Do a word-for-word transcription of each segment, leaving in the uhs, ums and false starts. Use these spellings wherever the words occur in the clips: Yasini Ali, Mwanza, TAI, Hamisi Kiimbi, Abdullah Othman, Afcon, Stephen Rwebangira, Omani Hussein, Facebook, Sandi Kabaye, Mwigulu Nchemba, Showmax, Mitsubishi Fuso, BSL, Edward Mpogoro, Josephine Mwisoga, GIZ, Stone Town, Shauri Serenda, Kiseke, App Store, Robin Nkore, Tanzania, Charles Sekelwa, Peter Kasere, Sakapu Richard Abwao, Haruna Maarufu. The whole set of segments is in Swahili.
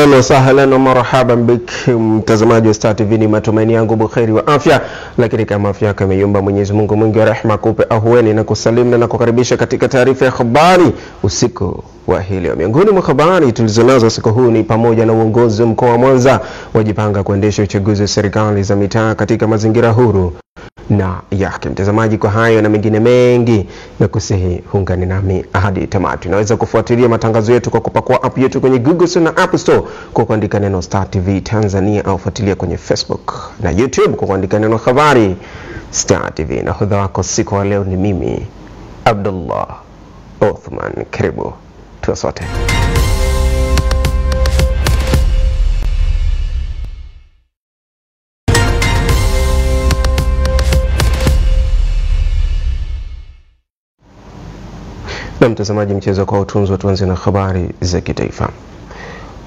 Ahlan wa sahlan wa marhaban bik, mtazamaji wa Star T V, ni matumaini yangu bukheri wa afya. Lakini kama afya yako imeyumba, Mwenyezi Mungu mwingi wa rehema kupe ahueni, na kusalimu na kukaribisha katika taarifa ya habari usiku wa hii leo. Miongoni mwa habari tulizonazo usiku huu ni pamoja na uongozi mkoa wa Mwanza wajipanga kuendesha uchaguzi wa serikali za mitaa katika mazingira huru na yake. Mtazamaji, kwa hayo na mengine mengi, na kusihi hungani nami hadi tamati. Unaweza kufuatilia matangazo yetu kwa kupakua app yetu kwenye Google na App Store kwa kuandika neno Star T V Tanzania, au fuatilia kwenye Facebook na YouTube kwa kuandika neno habari Star T V. Na hodha wako siku wa leo ni mimi Abdullah Othman. Karibu tuwe sote. Na mtazamaji, mchezo kwa utunzo, tuanze na habari za kitaifa.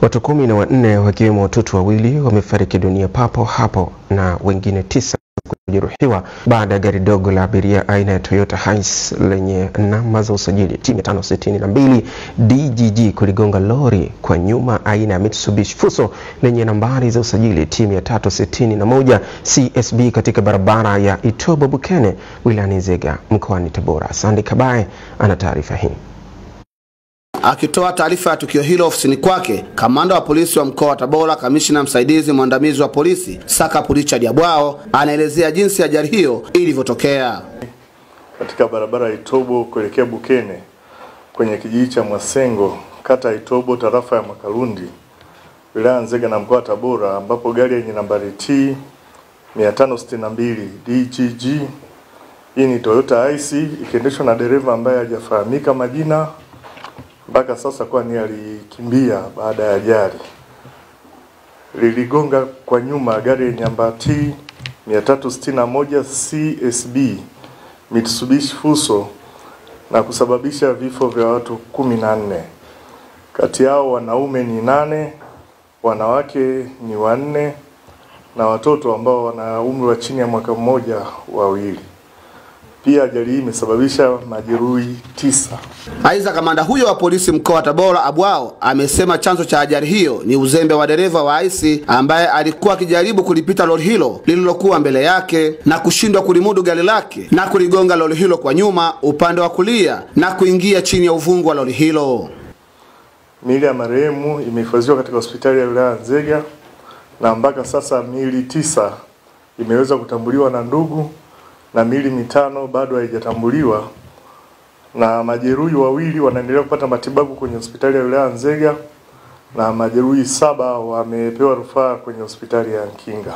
Watu kumi na wanne wakiwemo watoto wawili wamefariki dunia papo hapo na wengine tisa kujeruhiwa baada ya gari dogo la abiria aina ya Toyota Hiace lenye namba za usajili mia tano sitini na mbili D G G kuligonga lori kwa nyuma aina ya Mitsubishi Fuso lenye nambari za usajili mia tatu sitini na moja C S B katika barabara ya Itobo Bukene wilayani Nzega mkoani Tabora. Sandi Kabaye ana taarifa hii. Akitoa taarifa ya tukio hilo ofisini kwake, kamanda wa polisi wa mkoa wa Tabora, kamishna msaidizi mwandamizi wa polisi Sakapu Richard Abwao, anaelezea jinsi ajali hiyo ilivyotokea. Katika barabara ya Itobo kuelekea Bukene kwenye kijiji cha Mwasengo, kata ya Itobo, tarafa ya Makalundi, wilaya Nzega na mkoa wa Tabora, ambapo gari yenye nambari T mia tano sitini na mbili D G G, hii ni Toyota Hiace, ikiendeshwa na dereva ambaye hajafahamika majina mpaka sasa kwani alikimbia baada ya ajali, liligonga kwa nyuma gari yenye namba T mia tatu sitini na moja C S B Mitsubishi Fuso na kusababisha vifo vya watu kumi na nne. Kati yao wanaume ni nane, wanawake ni wanne na watoto ambao wana umri wa chini ya mwaka mmoja wawili. Pia ajali hii imesababisha majeruhi tisa. Aidha, kamanda huyo wa polisi mkoa wa Tabora Abwao amesema chanzo cha ajali hiyo ni uzembe wa dereva wa Hiace ambaye alikuwa akijaribu kulipita lori hilo lililokuwa mbele yake na kushindwa kulimudu gari lake na kuligonga lori hilo kwa nyuma upande wa kulia na kuingia chini ya uvungu wa lori hilo. Mili ya marehemu imehifadhiwa katika hospitali ya wilaya Nzega na mpaka sasa mili tisa imeweza kutambuliwa na ndugu na mili mitano bado haijatambuliwa, na majeruhi wawili wanaendelea kupata matibabu kwenye hospitali ya wilaya Nzega na majeruhi saba wamepewa rufaa kwenye hospitali ya Nkinga.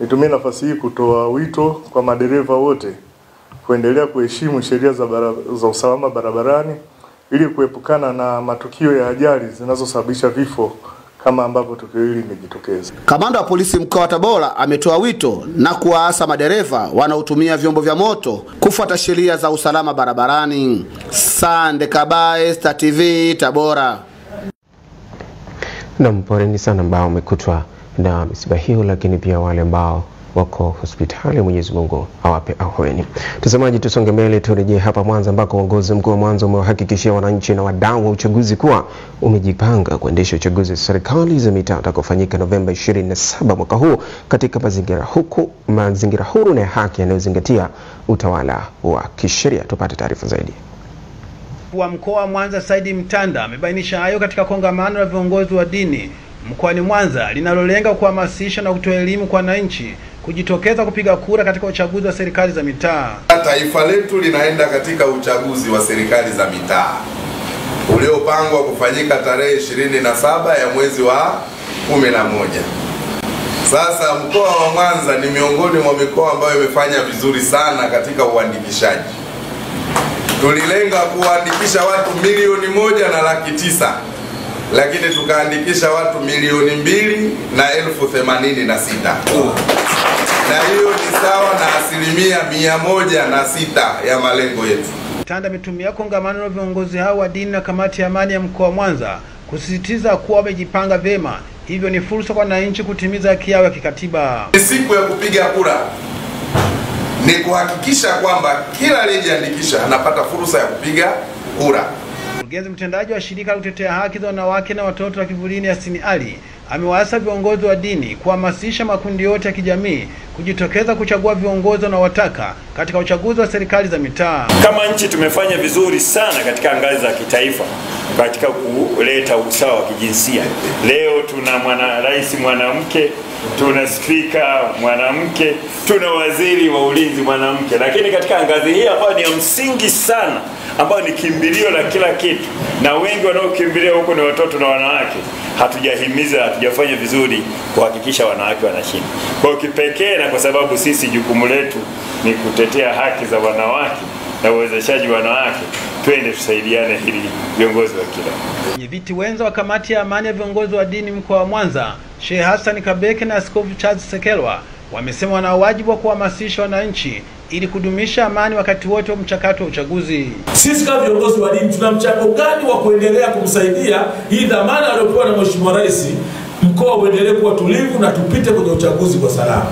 Nitumie nafasi hii kutoa wito kwa madereva wote kuendelea kuheshimu sheria za, za usalama barabarani ili kuepukana na matukio ya ajali zinazosababisha vifo kama ambavyo tukio hili limejitokeza. Kamanda wa polisi mkoa wa Tabora ametoa wito na kuwaasa madereva wanaotumia vyombo vya moto kufuata sheria za usalama barabarani. Sande Kabaye, Star T V Tabora. Na mporeni sana ambao umekutwa na msiba hiyo, lakini pia wale ambao wako hospitali, Mwenyezi Mungu awape ahueni. Tazamaji, tusonge mbele, turejee hapa Mwanza ambako uongozi mkuu wa Mwanza umewahakikishia wananchi na wadau wa uchaguzi kuwa umejipanga kuendesha uchaguzi wa serikali za mitaa utakofanyika Novemba ishirini na saba mwaka huu katika mazingira huku mazingira huru na haki yanayozingatia utawala wa kisheria. Tupate taarifa zaidi. Kwa mkoa wa Mwanza, Saidi Mtanda amebainisha hayo katika kongamano la viongozi wa dini mkoani Mwanza linalolenga kuhamasisha na kutoa elimu kwa wananchi kujitokeza kupiga kura katika uchaguzi wa serikali za mitaa. Taifa letu linaenda katika uchaguzi wa serikali za mitaa uliopangwa kufanyika tarehe ishirini na saba ya mwezi wa kumi na moja. Sasa mkoa wa Mwanza ni miongoni mwa mikoa ambayo imefanya vizuri sana katika uandikishaji. Tulilenga kuandikisha watu milioni moja na laki tisa, lakini tukaandikisha watu milioni mbili na elfu themanini na sita. Na hiyo ni sawa na asilimia mia moja na sita ya malengo yetu. Tanda ametumia kongamano la viongozi hao wa dini na kamati ya amani ya mkoa wa Mwanza kusisitiza kuwa wamejipanga vyema, hivyo ni fursa kwa wananchi kutimiza haki yao ya kikatiba. Siku ya kupiga kura ni kuhakikisha kwamba kila aliyejiandikisha anapata fursa ya kupiga kura. Mkurugenzi mtendaji wa shirika la kutetea haki za wanawake na watoto wa Kivulini Yasini Ali amewaasa viongozi wa dini kuhamasisha makundi yote ya kijamii kujitokeza kuchagua viongozi wanaowataka katika uchaguzi wa serikali za mitaa. Kama nchi tumefanya vizuri sana katika ngazi za kitaifa katika kuleta usawa wa kijinsia. Leo tuna mwana rais mwanamke, tuna spika mwanamke, tuna waziri wa ulinzi mwanamke. Lakini katika ngazi hii ambayo ni ya msingi sana, ambayo ni kimbilio la kila kitu, na wengi wanaokimbilia huko ni watoto na wanawake, hatujahimiza, hatujafanya vizuri kuhakikisha wanawake wanashinda. Kwa kipekee na kwa sababu sisi jukumu letu ni kutetea haki za wanawake na uwezeshaji wanawake, twende tusaidiane hili viongozi wa kila. Mwenyekiti wenza wa kamati ya amani ya viongozi wa dini mkoa wa Mwanza, Sheikh Hassan Kabeke na Askofu Charles Sekelwa, wamesema wana wajibu wa kuhamasisha wananchi ili kudumisha amani wakati wote wa mchakato wa uchaguzi. Sisi kama viongozi wa dini tuna mchakato gani wa kuendelea kumsaidia hii dhamana aliyopewa na Mheshimiwa Rais, mkoa uendelee kuwa tulivu na tupite kwenye uchaguzi kwa salama.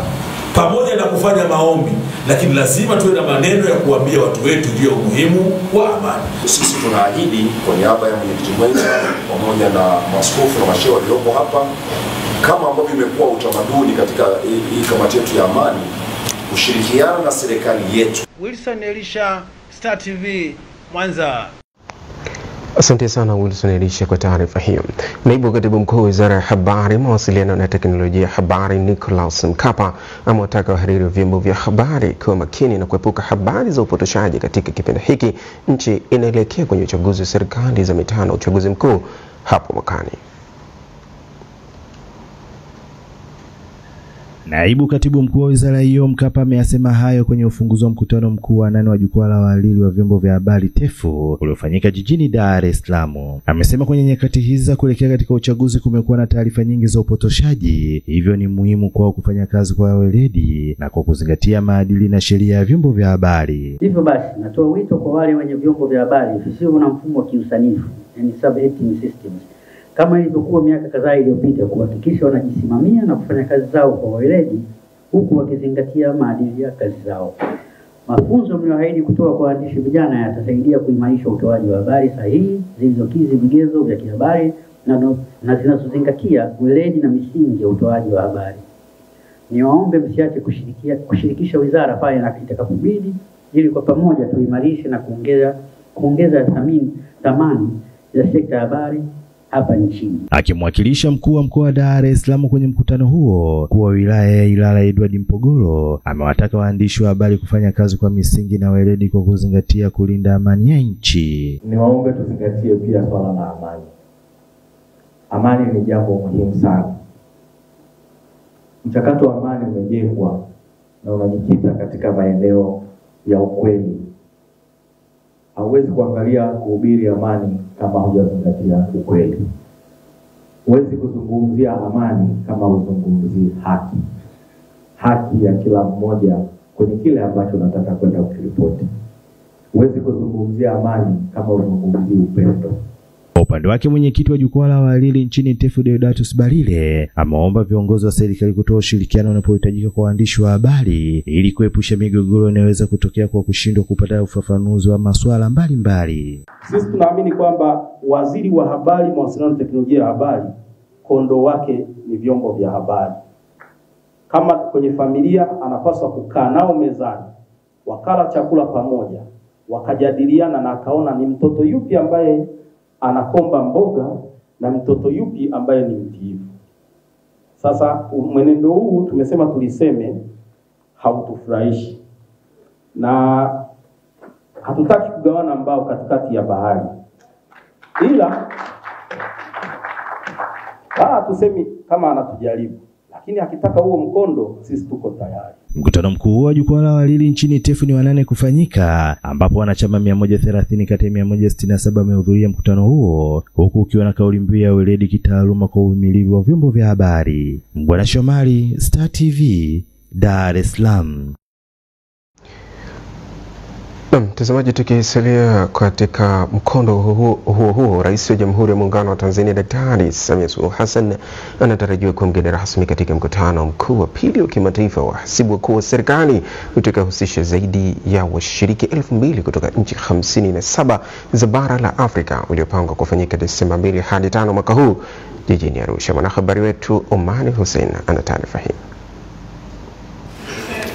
Pamoja na kufanya maombi, lakini lazima tuwe na maneno ya kuambia watu wetu ndio muhimu wa amani. Sisi tunaahidi kwa niaba ya mwenyekiti mwenza pamoja na maaskofu na mashehe walioko hapa, kama ambavyo imekuwa utamaduni katika hii kamati yetu ya amani, kushirikiana na serikali yetu. Wilson Elisha, Star T V, Mwanza. Asante sana Wilson Elisha kwa taarifa hiyo. Naibu Katibu Mkuu Wizara ya Habari, Mawasiliano na Teknolojia ya Habari Nicholas Mkapa amewataka wahariri wa vyombo vya habari kuwa makini na kuepuka habari za upotoshaji katika kipindi hiki nchi inaelekea kwenye uchaguzi wa serikali za mitaa na uchaguzi mkuu hapo mwakani. Naibu Katibu Mkuu wa Wizara hiyo Mkapa ameyasema hayo kwenye ufunguzi wa mkutano mkuu wa nane wa jukwaa la wahariri wa vyombo vya habari tefu uliofanyika jijini Dar es Salaam. Amesema kwenye nyakati hizi za kuelekea katika uchaguzi kumekuwa na taarifa nyingi za upotoshaji, hivyo ni muhimu kwao kufanya kazi kwa weledi na kwa kuzingatia maadili na sheria ya vyombo vya habari. Hivyo basi natoa wito kwa wale wenye vyombo vya habari visivyo na mfumo wa kiusanifu, yani sub-editing systems, kama ilivyokuwa miaka kadhaa iliyopita, kuhakikisha wanajisimamia na kufanya kazi zao kwa weledi huku wakizingatia maadili ya kazi zao. Mafunzo mliyoahidi kutoa kwa waandishi vijana yatasaidia kuimarisha utoaji wa habari sahihi zilizokizi vigezo vya kihabari na, na zinazozingatia weledi na misingi ya utoaji wa habari. Niwaombe msiache kushirikisha wizara pale na itakapobidi, ili kwa pamoja tuimarishe na kuongeza kuongeza thamani thamani ya sekta ya habari hapa nchini. Akimwakilisha mkuu wa mkoa wa Dar es Salaam kwenye mkutano huo, mkuu wa wilaya ya Ilala Edward Mpogoro amewataka waandishi wa habari kufanya kazi kwa misingi na weledi kwa kuzingatia kulinda amani ya nchi. Niwaombe tuzingatie pia swala la amani. Amani ni jambo muhimu sana. Mchakato wa amani umejengwa na unajikita katika maeneo ya ukweli. Hauwezi kuangalia kuhubiri amani kama hujazingatia ukweli. Huwezi kuzungumzia amani kama huzungumzii haki. Haki ya kila mmoja kwenye kile ambacho unataka kwenda ukiripoti. Huwezi kuzungumzia amani kama huzungumzii upendo. Upande wake mwenyekiti wa jukwaa la wahariri nchini Tefu Deodatus Balile ameomba viongozi wa serikali kutoa ushirikiano unapohitajika kwa waandishi wa habari ili kuepusha migogoro inayoweza kutokea kwa kushindwa kupata ufafanuzi wa masuala mbalimbali. Sisi tunaamini kwamba waziri wa habari, mawasiliano na teknolojia ya habari, kondo wake ni vyombo vya habari. Kama kwenye familia anapaswa kukaa nao mezani, wakala chakula pamoja, wakajadiliana na akaona ni mtoto yupi ambaye anakomba mboga na mtoto yupi ambaye ni mtiifu. Sasa mwenendo huu tumesema tuliseme hautufurahishi, na hatutaki kugawana mbao katikati ya bahari, ila haa tusemi kama anatujaribu, lakini akitaka huo mkondo sisi tuko tayari. Mkutano mkuu wa jukwaa la wahariri nchini Tefu ni wanane kufanyika, ambapo wanachama mia moja thelathini kati ya mia moja sitini na saba wamehudhuria mkutano huo, huku ukiwa na kauli mbiu ya weledi kitaaluma kwa uvumilivu wa vyombo vya habari. Mbwana Shomari, Star T V, Dar es Salaam. Mtazamaji, tukisalia katika mkondo huo huo huo, Rais wa Jamhuri ya Muungano wa Tanzania Daktari Samia Suluhu Hassan anatarajiwa kuwa mgeni rasmi katika mkutano mkuu wa pili wa kimataifa wa hasibu wakuu wa serikali utakaohusisha zaidi ya washiriki elfu mbili kutoka nchi hamsini na saba za bara la Afrika uliopangwa kufanyika Desemba mbili hadi tano mwaka huu jijini Arusha. Mwanahabari wetu Omani Hussein ana taarifa hii.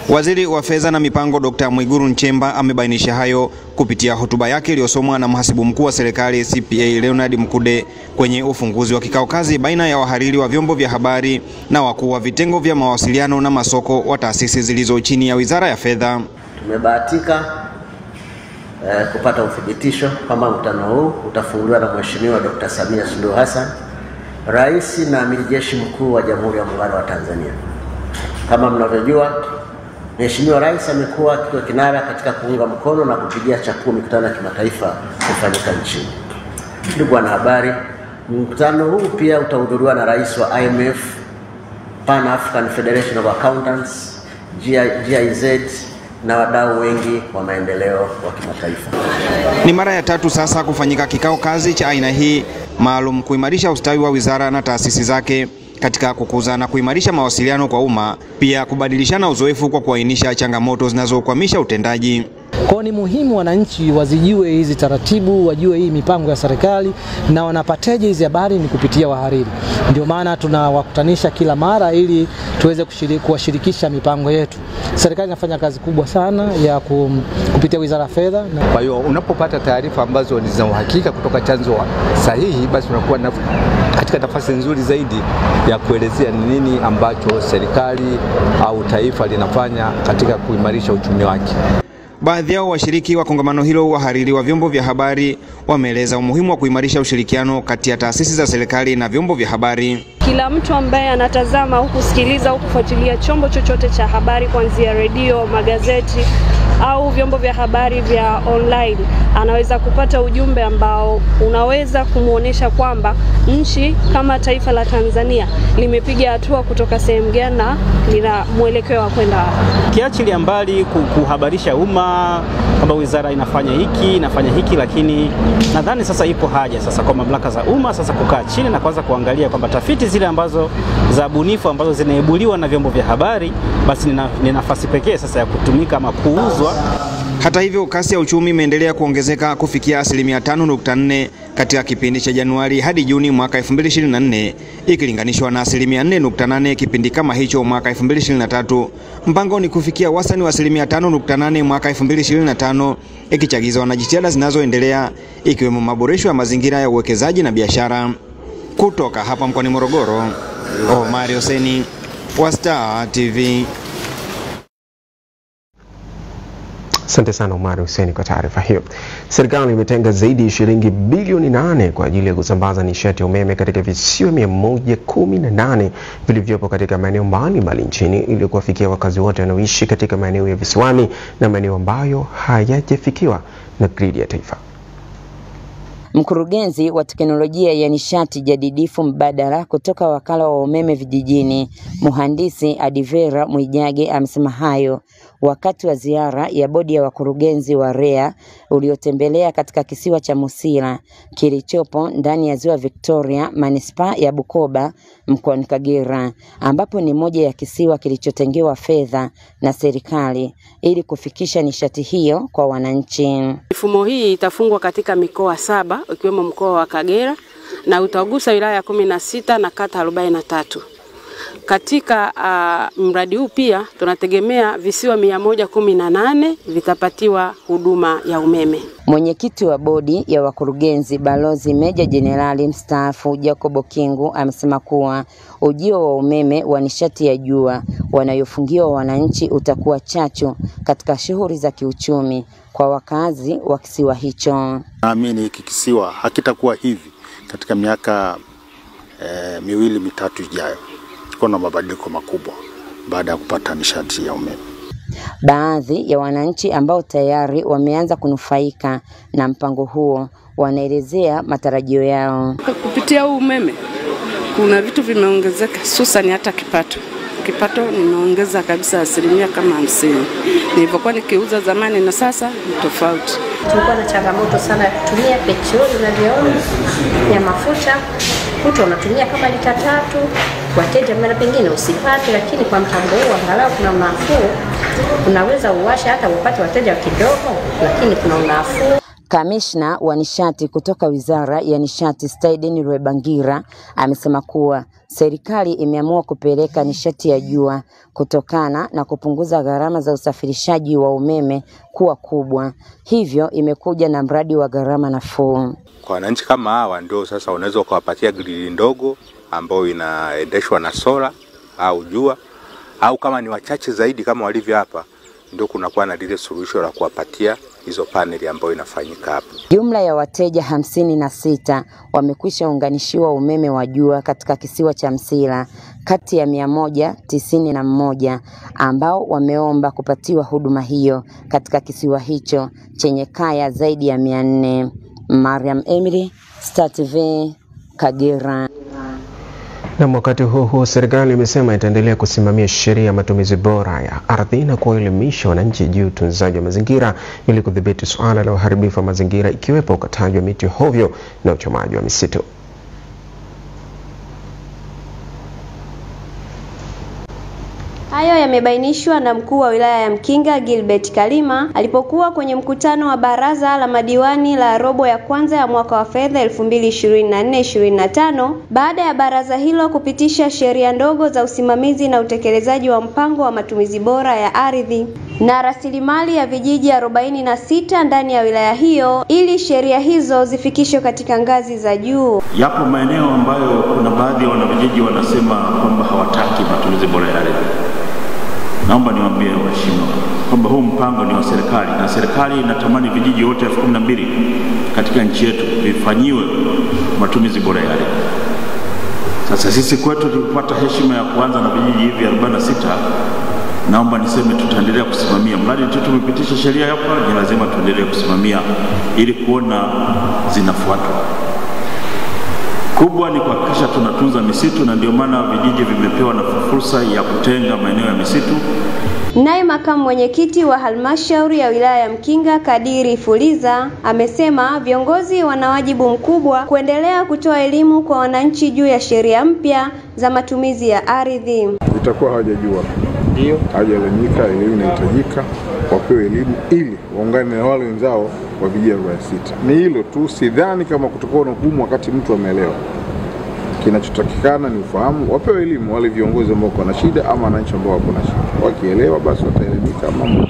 Waziri wa Fedha na Mipango Daktari Mwigulu Nchemba amebainisha hayo kupitia hotuba yake iliyosomwa na mhasibu mkuu wa serikali C P A Leonard Mkude kwenye ufunguzi wa kikao kazi baina ya wahariri wa vyombo vya habari na wakuu wa vitengo vya mawasiliano na masoko wa taasisi zilizo chini ya Wizara ya Fedha. Tumebahatika eh, kupata uthibitisho kwamba mkutano huu utafunguliwa na Mheshimiwa Daktari Samia Suluhu Hassan, Rais na Amiri Jeshi Mkuu wa Jamhuri ya Muungano wa Tanzania. Kama mnavyojua, Mheshimiwa Rais amekuwa akiwa kinara katika kuunga mkono na kupigia chapuo mikutano ya kimataifa kufanyika nchini. Ndugu wanahabari, mkutano huu pia utahudhuriwa na Rais wa I M F, Pan African Federation of Accountants, G I Z na wadau wengi wa maendeleo wa kimataifa. Ni mara ya tatu sasa kufanyika kikao kazi cha aina hii maalum kuimarisha ustawi wa wizara na taasisi zake katika kukuza na kuimarisha mawasiliano kwa umma, pia kubadilishana uzoefu kwa kuainisha changamoto zinazokwamisha utendaji. Kwa ni muhimu wananchi wazijue hizi taratibu, wajue hii mipango ya serikali, na wanapateje hizi habari ni kupitia wahariri. Ndio maana tunawakutanisha kila mara ili tuweze kuwashirikisha mipango yetu. Serikali inafanya kazi kubwa sana ya kupitia Wizara ya Fedha. Kwa hiyo unapopata taarifa ambazo ni za uhakika kutoka chanzo sahihi, basi unakuwa katika nafasi nzuri zaidi ya kuelezea ni nini ambacho serikali au taifa linafanya katika kuimarisha uchumi wake. Baadhi ya washiriki wa kongamano hilo, wahariri wa vyombo vya habari, wameeleza umuhimu wa kuimarisha ushirikiano kati ya taasisi za serikali na vyombo vya habari. Kila mtu ambaye anatazama au kusikiliza au kufuatilia chombo chochote cha habari, kuanzia redio, magazeti au vyombo vya habari vya online, anaweza kupata ujumbe ambao unaweza kumuonesha kwamba nchi kama taifa la Tanzania limepiga hatua kutoka sehemu gani na lina mwelekeo wa kwenda wapi. Kiachilia mbali kuhabarisha umma kwamba wizara inafanya hiki, inafanya hiki, lakini nadhani sasa ipo haja sasa kwa mamlaka za umma sasa kukaa chini na kwanza kuangalia kwamba tafiti zile ambazo za bunifu ambazo zinaibuliwa na vyombo vya habari basi ni nafasi pekee sasa ya kutumika ama kuuzwa. Hata hivyo, kasi ya uchumi imeendelea kuongezeka kufikia asilimia tano nukta nne katika kipindi cha Januari hadi Juni mwaka elfu mbili ishirini na nne ikilinganishwa na asilimia nne nukta nane kipindi kama hicho mwaka elfu mbili ishirini na tatu. Mpango ni kufikia wastani wa asilimia tano nukta nane mwaka elfu mbili ishirini na tano ikichagizwa na jitihada zinazoendelea ikiwemo maboresho ya mazingira ya uwekezaji na biashara. Kutoka hapa mkoani Morogoro, Omari Hussein wa Star T V. Asante sana Omari Hussein kwa taarifa hiyo. Serikali imetenga zaidi ya shilingi bilioni nane kwa ajili ya kusambaza nishati ya umeme katika visiwa mia moja kumi na nane vilivyopo katika maeneo mbalimbali nchini ili kuwafikia wakazi wote wanaoishi katika maeneo ya visiwani na maeneo ambayo hayajafikiwa na gridi ya taifa. Mkurugenzi wa teknolojia ya nishati jadidifu mbadala kutoka wakala wa umeme vijijini, Mhandisi Adivera Mwijage, amesema hayo wakati wa ziara ya bodi ya wakurugenzi wa R E A uliotembelea katika kisiwa cha Musila kilichopo ndani ya ziwa Victoria, manispaa ya Bukoba mkoani Kagera, ambapo ni moja ya kisiwa kilichotengewa fedha na serikali ili kufikisha nishati hiyo kwa wananchi. Mifumo hii itafungwa katika mikoa saba ikiwemo mkoa wa Kagera na utagusa wilaya kumi na sita na kata arobaini na tatu. Katika uh, mradi huu pia tunategemea visiwa mia moja kumi na nane vitapatiwa huduma ya umeme. Mwenyekiti wa bodi ya wakurugenzi Balozi Meja Jenerali mstaafu Jacobo Kingu amesema kuwa ujio wa umeme wa nishati ya jua wanayofungiwa wananchi utakuwa chachu katika shughuli za kiuchumi kwa wakazi wa kisiwa hicho. Naamini hiki kisiwa hakitakuwa hivi katika miaka eh, miwili mitatu ijayo. Kuna mabadiliko makubwa baada ya kupata nishati ya umeme. Baadhi ya wananchi ambao tayari wameanza kunufaika na mpango huo wanaelezea matarajio yao. Kupitia umeme kuna vitu vimeongezeka, hususan hata kipato. kipato nimeongeza kabisa asilimia kama hamsini. Nilipokuwa nikiuza zamani na sasa ni tofauti. Tulikuwa na changamoto sana ya kutumia petroli na vioni ya mafuta. Mtu unatumia kama lita tatu, wateja mara pengine usipate, lakini kwa mtambo huu angalau kuna unafuu. Unaweza uwasha hata upate wateja kidogo, lakini kuna unafuu. Kamishna wa nishati kutoka Wizara ya Nishati Stephen Rwebangira amesema kuwa serikali imeamua kupeleka nishati ya jua kutokana na kupunguza gharama za usafirishaji wa umeme kuwa kubwa. Hivyo imekuja na mradi wa gharama nafuu. Kwa wananchi kama hawa ndio sasa unaweza kuwapatia grili ndogo ambayo inaendeshwa na sola au jua, au kama ni wachache zaidi kama walivyo hapa ndio kunakuwa na lile suluhisho la kuwapatia hizo paneli ambayo inafanyika hapa. Jumla ya wateja hamsini na sita wamekwisha unganishiwa umeme wa jua katika kisiwa cha Msila kati ya mia moja tisini na mmoja ambao wameomba kupatiwa huduma hiyo katika kisiwa hicho chenye kaya zaidi ya mia nne. Mariam Emily, Star T V, Kagera. Na wakati huo huo serikali imesema itaendelea kusimamia sheria ya matumizi bora ya ardhi na kuelimisha wananchi juu utunzaji wa mazingira ili kudhibiti suala la uharibifu wa mazingira ikiwepo ukataji wa miti hovyo na uchomaji wa misitu. Hayo yamebainishwa na mkuu wa wilaya ya Mkinga Gilbert Kalima alipokuwa kwenye mkutano wa baraza la madiwani la robo ya kwanza ya mwaka wa fedha elfu mbili ishirini na nne ishirini na tano baada ya baraza hilo kupitisha sheria ndogo za usimamizi na utekelezaji wa mpango wa matumizi bora ya ardhi na rasilimali ya vijiji arobaini na sita ndani ya wilaya hiyo ili sheria hizo zifikishwe katika ngazi za juu. Yapo maeneo ambayo kuna baadhi ya wanavijiji wanasema kwamba hawataki matumizi bora ya ardhi. Naomba niwaambie waheshimiwa kwamba huu mpango ni wa serikali na serikali inatamani vijiji wote elfu kumi na mbili katika nchi yetu vifanyiwe matumizi bora ya ardhi. Sasa sisi kwetu tulipata heshima ya kuanza na vijiji hivi arobaini na sita. Naomba niseme tutaendelea kusimamia mradi tu tumepitisha sheria hapa, ni lazima tuendelee kusimamia ili kuona zinafuatwa. Kubwa ni kuhakikisha tunatunza misitu na ndio maana vijiji vimepewa na fursa ya kutenga maeneo ya misitu. Naye makamu mwenyekiti wa halmashauri ya wilaya ya Mkinga Kadiri Fuliza amesema viongozi wana wajibu mkubwa kuendelea kutoa elimu kwa wananchi juu ya sheria mpya za matumizi ya ardhi. Itakuwa hawajajua, ndio hawajaelimika, elimu inahitajika, wapewe elimu ili waungane na wale wenzao wa vijiji sita. Ni hilo tu, sidhani kama kutakuwa na hukumu wakati mtu ameelewa. Kinachotakikana ni ufahamu, wapewe elimu wale viongozi ambao wana shida ama wananchi ambao wana shida. Wakielewa basi wataelimika mambo.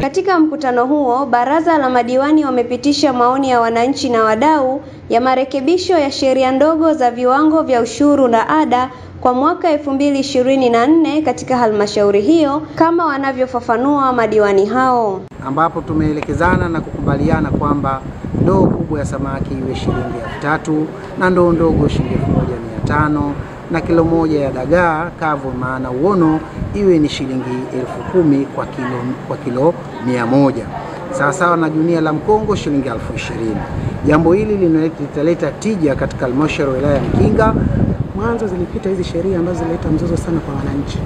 Katika mkutano huo, baraza la madiwani wamepitisha maoni ya wananchi na wadau ya marekebisho ya sheria ndogo za viwango vya ushuru na ada kwa mwaka elfu mbili ishirini na nne katika halmashauri hiyo kama wanavyofafanua madiwani hao, ambapo tumeelekezana na kukubaliana kwamba ndoo kubwa ya samaki iwe shilingi elfu tatu na ndoo ndogo shilingi elfu moja mia tano na kilo moja ya dagaa kavu maana uono iwe ni shilingi elfu kumi kwa kilo kwa kilo mia moja. Sawa sawa na gunia la mkongo shilingi elfu ishirini. Jambo hili linaleta tija katika halmashauri ya wilaya ya Mkinga. Mwanzo zilipita hizi sheria ambazo zilileta mzozo sana kwa wananchi.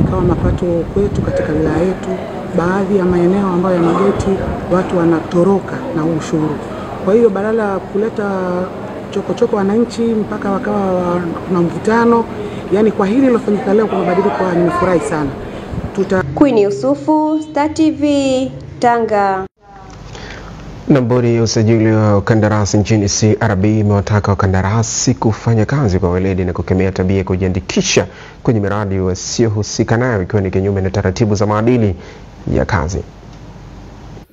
Ikawa mapato kwetu katika wilaya yetu, baadhi ya maeneo ambayo yana mageti watu wanatoroka na ushuru. Kwa hiyo badala ya kuleta chokochoko wananchi mpaka wakawa na mvutano, yani kwa hili lilofanyika leo kumebadilika, nimefurahi sana. Tuta Queen Yusufu, Star T V, Tanga. Na bodi ya usajili wa kandarasi nchini C R B imewataka wakandarasi kufanya kazi kwa weledi na kukemea tabia ya kujiandikisha kwenye miradi wasiohusika nayo ikiwa ni kinyume na taratibu za maadili ya kazi.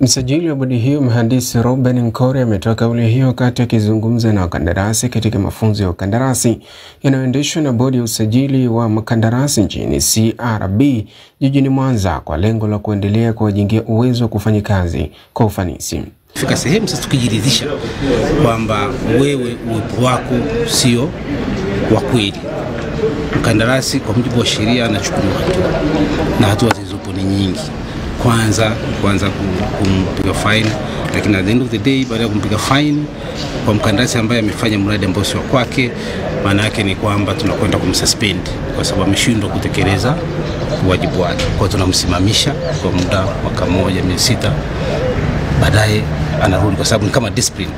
Msajili wa bodi hiyo mhandisi Robin Nkore ametoa kauli hiyo wakati akizungumza na wakandarasi katika mafunzo ya wakandarasi yanayoendeshwa na bodi ya usajili wa makandarasi nchini C R B jijini Mwanza kwa lengo la kuendelea kuwajengea uwezo wa kufanya kazi kwa ufanisi. Fika sehemu sasa tukijiridhisha kwamba wewe uwepo wako sio wa kweli. Mkandarasi kwa mujibu wa sheria anachukuliwa hatua na hatua zilizopo ni nyingi. kwanza kwanza kumpiga fine, lakini at the end of the day baada ya kumpiga fine kwa mkandarasi ambaye amefanya mradi ambao sio wake, maana yake ni kwamba tunakwenda kumsuspend kwa sababu ameshindwa kutekeleza wajibu wake. Kwa hiyo tunamsimamisha kwa muda wa kama moja miezi sita, baadaye anarudi kwa sababu ni kama discipline.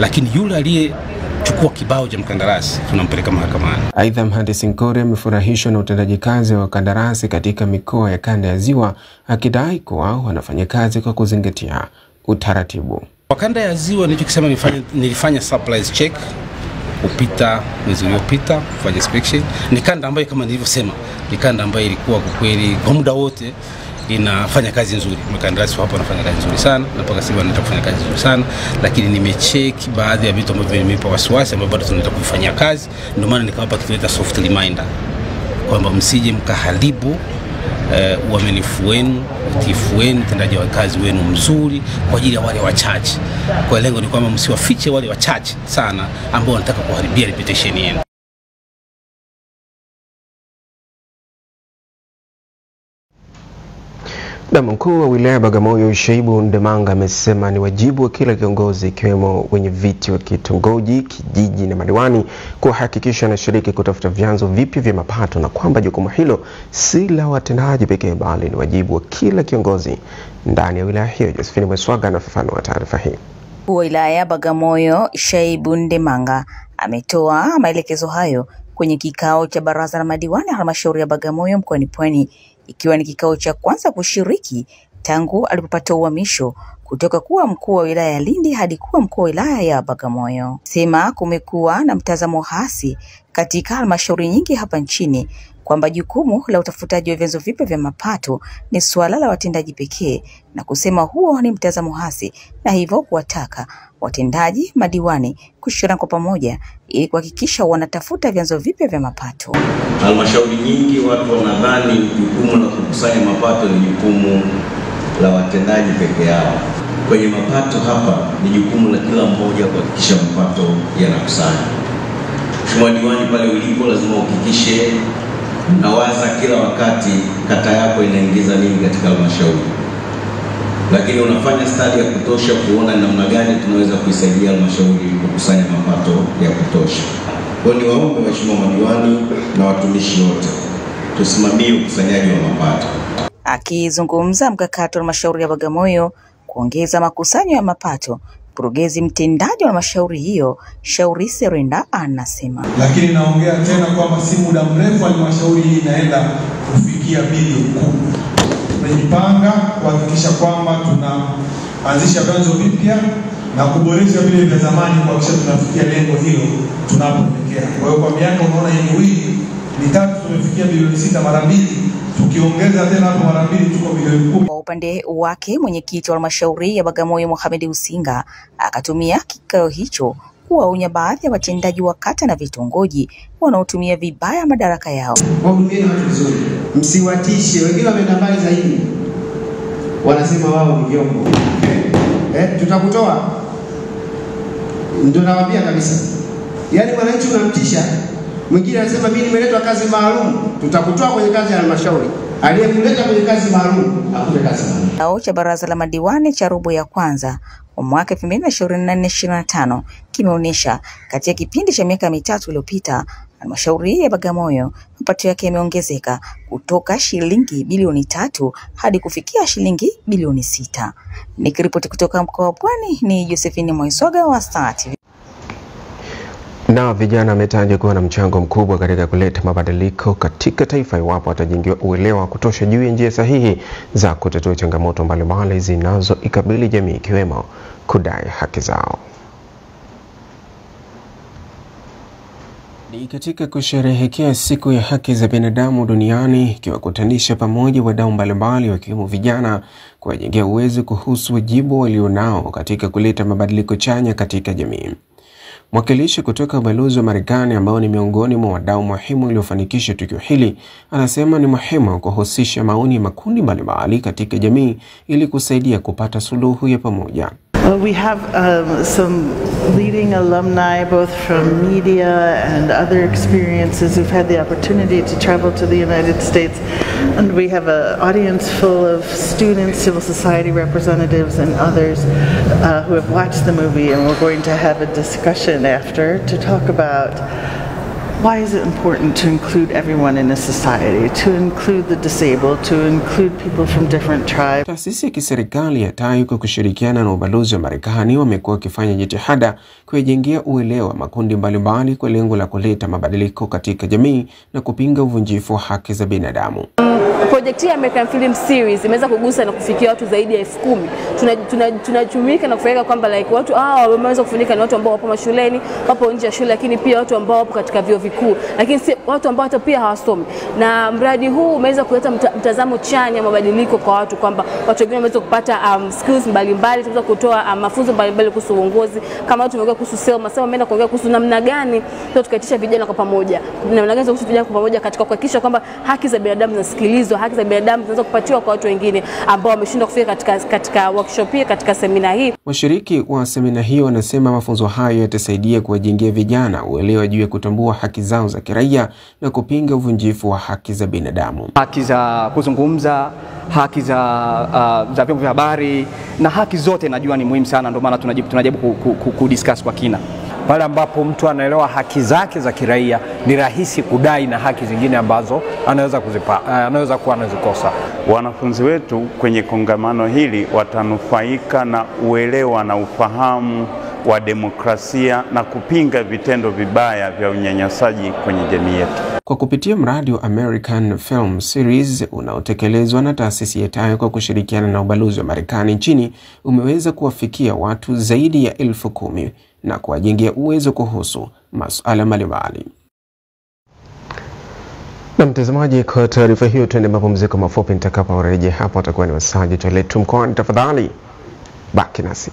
Lakini yule aliye chukua kibao cha mkandarasi tunampeleka mahakamani. Aidha, mhandisi Nkore amefurahishwa na utendaji kazi wa kandarasi katika mikoa ya kanda ya Ziwa, akidai kuwa wanafanya kazi kwa kuzingatia utaratibu. Kwa kanda ya Ziwa nilichokisema nilifanya nilifanya supplies check kupita mwezi uliopita kufanya inspection. Ni kanda ambayo kama nilivyosema ni kanda ambayo ilikuwa kwa kweli kwa muda wote inafanya kazi nzuri. Mkandarasi hapa anafanya kazi nzuri sana na mpaka sasa anataka kufanya kazi nzuri sana, lakini nimecheck baadhi ya vitu ambavyo vimenipa wasiwasi ambavyo bado tunataka kufanyia kazi. Ndio maana nikampa kitu soft reminder kwamba msije mkaharibu eh uaminifu wenu, utiifu wenu, utendaji wa kazi wenu mzuri kwa ajili ya wale wachache. Kwa lengo ni kwamba msiwafiche wale wachache sana ambao wanataka kuharibia reputation yenu. Na mkuu wa wilaya Bagamoyo Shaibu Ndemanga amesema ni wajibu wa kila kiongozi ikiwemo wenye viti wa kitongoji, kijiji na madiwani kuhakikisha wanashiriki kutafuta vyanzo vipi vya mapato na kwamba jukumu hilo si la watendaji pekee bali ni wajibu wa kila kiongozi ndani ya wilaya hiyo. Josephine Mweswaga anafafanua taarifa hii. Mkuu wa wilaya Bagamoyo Shaibu Ndemanga ametoa maelekezo hayo kwenye kikao cha baraza la madiwani halmashauri ya Bagamoyo mkoani Pwani, ikiwa ni kikao cha kwanza kushiriki tangu alipopata uhamisho kutoka kuwa mkuu wa wilaya ya Lindi hadi kuwa mkuu wa wilaya ya Bagamoyo. Sema kumekuwa na mtazamo hasi katika halmashauri nyingi hapa nchini kwamba jukumu la utafutaji wa vyanzo vipya vya mapato ni swala la watendaji pekee, na kusema huo ni mtazamo hasi na hivyo kuwataka watendaji madiwani kushirikiana kwa pamoja ili kuhakikisha wanatafuta vyanzo vipya vya mapato. Halmashauri nyingi watu wanadhani jukumu la kukusanya mapato ni jukumu la watendaji pekee yao. Kwenye mapato hapa ni jukumu la kila mmoja kuhakikisha mapato yanakusanywa. Mheshimiwa diwani pale ulipo lazima uhakikishe nawaza kila wakati kata yako inaingiza nini katika halmashauri. Lakini unafanya study ya kutosha kuona namna gani tunaweza kuisaidia halmashauri kukusanya mapato ya kutosha. Kwa hiyo niwaombe waheshimiwa madiwani na watumishi wote tusimamie ukusanyaji wa mapato. Akizungumza mkakati wa halmashauri ya Bagamoyo kuongeza makusanyo ya mapato, mkurugenzi mtendaji wa halmashauri hiyo Shauri Serenda anasema, lakini naongea tena kwamba si muda mrefu halmashauri hii inaenda kufikia bilioni kumi. Tumejipanga kuhakikisha kwamba tunaanzisha vyanzo vipya na kuboresha vile vya zamani kuhakikisha tunafikia lengo hilo tunapoelekea. Kwa hiyo kwa miaka unaona hivi mitatu tumefikia bilioni sita mara mbili, tukiongeza tena hapo mara mbili tuko bilioni kumi. Kwa upande wake mwenyekiti wa halmashauri ya Bagamoyo Mohamed Usinga akatumia kikao hicho kuwaonya baadhi ya watendaji wa kata na vitongoji wanaotumia vibaya madaraka yao. Wahudumieni watu vizuri, msiwatishe. Wengine wameenda mbali zaidi, wanasema wao ni vyombo. Eh, tutakutoa. Ndio nawaambia kabisa. Yaani wananchi unamtisha. Mwingine anasema mimi nimeletwa kazi maalum, tutakutoa kwenye kazi ya halmashauri. Aliyemleta kwenye kazi maalum hakuna kazi maalum. Kikao cha baraza la madiwani cha robo ya kwanza mwaka elfu mbili ishirini na nne ishirini na tano kimeonyesha katika kipindi cha miaka mitatu iliyopita halmashauri ya Bagamoyo mapato yake yameongezeka kutoka shilingi bilioni tatu hadi kufikia shilingi bilioni sita. Nikiripoti kutoka mkoa wa Pwani ni Josephine Mwisoga wa Star T V. Na vijana wametaja kuwa na mchango mkubwa katika kuleta mabadiliko katika taifa iwapo watajengiwa uelewa kutosha juu ya njia sahihi za kutatua changamoto mbalimbali zinazoikabili jamii ikiwemo kudai haki zao. Ni katika kusherehekea siku ya haki za binadamu duniani ikiwakutanisha pamoja wadau mbalimbali wakiwemo vijana kuwajengea uwezo kuhusu wajibu walionao katika kuleta mabadiliko chanya katika jamii. Mwakilishi kutoka ubalozi wa Marekani ambao ni miongoni mwa wadau muhimu waliofanikisha tukio hili anasema ni muhimu kuhusisha maoni makundi mbalimbali katika jamii ili kusaidia kupata suluhu ya pamoja. Well, we have um, some leading alumni, both from media and other experiences, who've had the opportunity to travel to the United States. And we have an audience full of students, civil society representatives, and others uh, who have watched the movie. And we're going to have a discussion after to talk about why is it important to include everyone in a society, to include the disabled, to include people from different tribes. Taasisi ya kiserikali ya T A I kwa kushirikiana na ubalozi wa Marekani wamekuwa wakifanya jitihada kujengea uelewa makundi mbalimbali kwa lengo la kuleta mabadiliko katika jamii na kupinga uvunjifu wa haki za binadamu. Project ya American Film Series imeweza kugusa na kufikia watu zaidi ya elfu kumi. Tunajumuika na kufaika kwamba like watu ah wameweza kufunika ni watu ambao wapo mashuleni, wapo nje ya shule, lakini pia watu ambao wapo katika vyuo vikuu, lakini si watu ambao hata pia hawasomi. Na mradi huu umeweza kuleta mta, mtazamo chanya mabadiliko kwa watu, kwamba watu wengine wameweza kupata um, skills mbalimbali, tunaweza kutoa um, mafunzo mbalimbali kuhusu uongozi, kama watu wamekuwa kuhusu selma, selma ameenda kuongea kuhusu namna gani tunaweza tukaitisha vijana kwa pamoja, namna gani kuhusu vijana kwa pamoja katika kuhakikisha kwamba haki za binadamu zinasikilizwa, haki za binadamu zinaweza kupatiwa kwa watu wengine ambao wameshindwa kufika katika katika workshop hii, katika semina hii. Washiriki wa semina hiyo wanasema mafunzo hayo yatasaidia kuwajengea vijana uelewa juu ya kutambua haki zao za kiraia na kupinga uvunjifu wa haki za binadamu. Haki za kuzungumza, haki za uh, za vyombo vya habari na haki zote najua ni muhimu sana, ndio maana tunajaribu tunajaribu ku, ku, ku discuss kwa kina. Pale ambapo mtu anaelewa haki zake za kiraia ni rahisi kudai na haki zingine ambazo anaweza kuzipa anaweza kuwa anazikosa. Wanafunzi wetu kwenye kongamano hili watanufaika na uelewa na ufahamu wa demokrasia na kupinga vitendo vibaya vya unyanyasaji kwenye jamii yetu. Kwa kupitia mradi wa American Film Series unaotekelezwa na taasisi ya T A I kwa kushirikiana na ubalozi wa Marekani nchini, umeweza kuwafikia watu zaidi ya elfu kumi na kuwajengea uwezo kuhusu masuala mbalimbali. Na mtazamaji, kwa taarifa hiyo tuende mapumziko mafupi, nitakaporejea hapo atakuwa ni wasaji toiletu mkoani. Tafadhali baki nasi.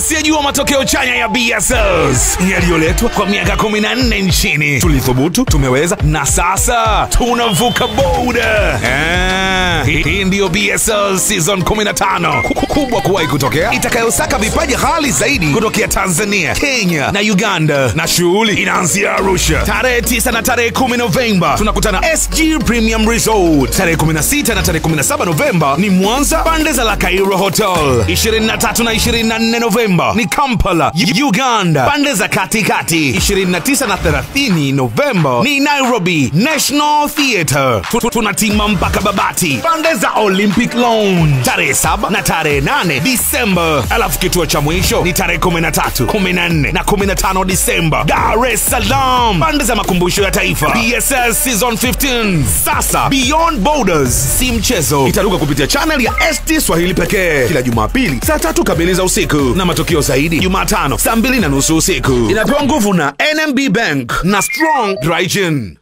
Sijajua matokeo chanya ya B S L yaliyoletwa kwa miaka kumi na nne nchini. Tulithubutu, tumeweza, na sasa tunavuka boda. Ah, hii ndio B S L season kumi na tano kubwa kuwahi kutokea, itakayosaka vipaji hali zaidi kutoka Tanzania, Kenya na Uganda, na shughuli inaanzia Arusha tarehe tisa na tarehe kumi Novemba. Tunakutana S G Premium Resort. Tarehe kumi na sita na tarehe kumi na saba Novemba ni Mwanza, pande za La Cairo Hotel. ishirini na tatu na ishirini na nne Novemba ni Kampala, Uganda, pande za katikati. Ishirini na tisa na thelathini Novemba ni Nairobi National Theatre. Tunatima mpaka Babati, pande za Olympic Lounge. Tarehe saba na tarehe nane Disemba. Alafu kituo cha mwisho ni tarehe kumi na tatu, kumi na nne na kumi na tano Disemba, Dar es Salaam, pande za makumbusho ya taifa. B S L season kumi na tano, sasa Beyond Borders, si mchezo. Itaruka kupitia channel ya S T Swahili pekee kila Jumapili saa tatu kamili za usiku, na matokeo zaidi Jumatano saa mbili na nusu usiku. Inapewa nguvu na N M B Bank na Strong Dry Gin.